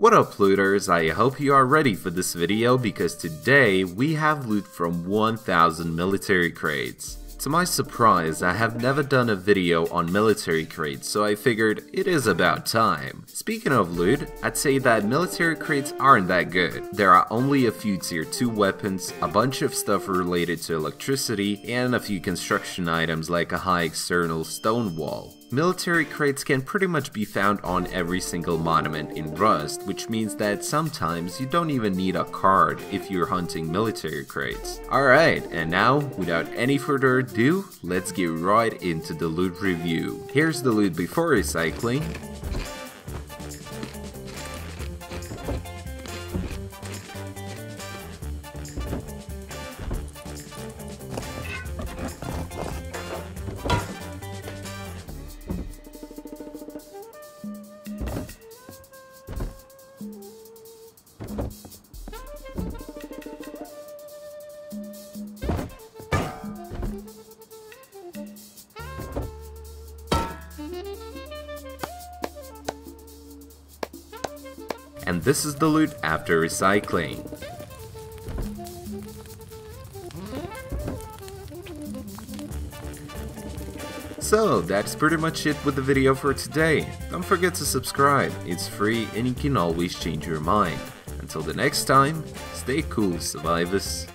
What up looters, I hope you are ready for this video because today we have loot from 1000 military crates. To my surprise, I have never done a video on military crates, so I figured it is about time. Speaking of loot, I'd say that military crates aren't that good. There are only a few tier 2 weapons, a bunch of stuff related to electricity, and a few construction items like a high external stone wall. Military crates can pretty much be found on every single monument in Rust, which means that sometimes you don't even need a card if you're hunting military crates. Alright, and now, without any further ado, let's get right into the loot review. Here's the loot before recycling. And this is the loot after recycling. So that's pretty much it with the video for today. Don't forget to subscribe, it's free and you can always change your mind. Until the next time, stay cool survivors.